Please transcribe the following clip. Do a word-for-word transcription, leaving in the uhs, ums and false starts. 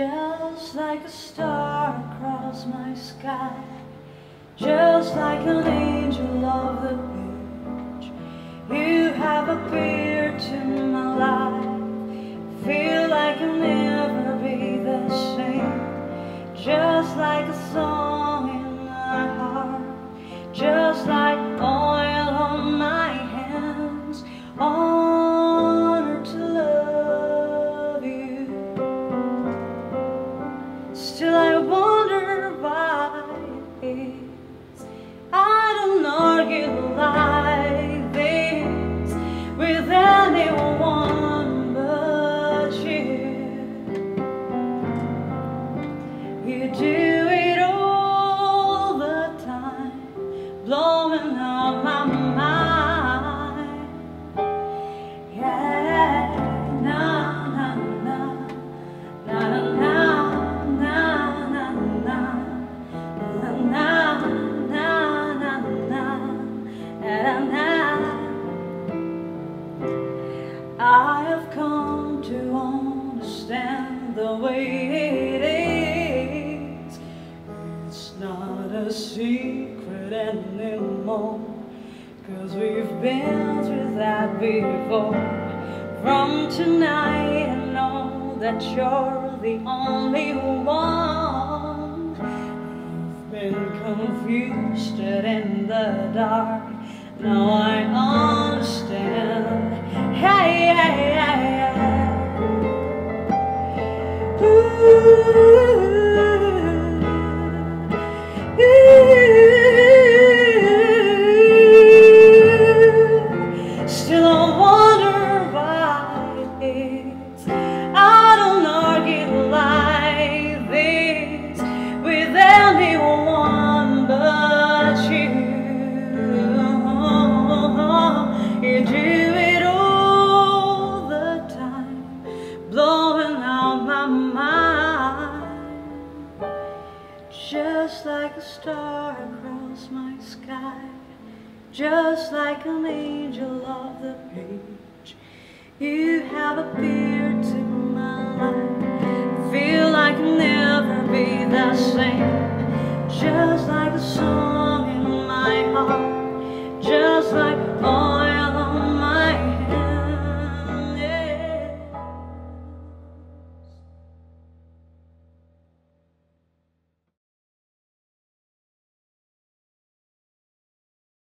Just like a star across my sky, just like an angel of the beach, you have appeared to my life. Feel like I'll never be the same. Just like a song in my heart, just like oil on my hands. Honored to love you. Still I wonder why it is I don't argue like this with anyone but you. You do it all the time, blowing up my mind. I have come to understand the way it is. It's not a secret anymore, 'cause we've been through that before. From tonight I know that you're the only one. I've been confused and in the dark, now I understand. Hey, hey, hey, hey. Ooh, ooh. Still I wonder why it's I don't argue like this with anyone but you. You do. Just like a star across my sky, just like an angel of the page, you have appeared to my life. Feel like I'll never be the same. Just like a song.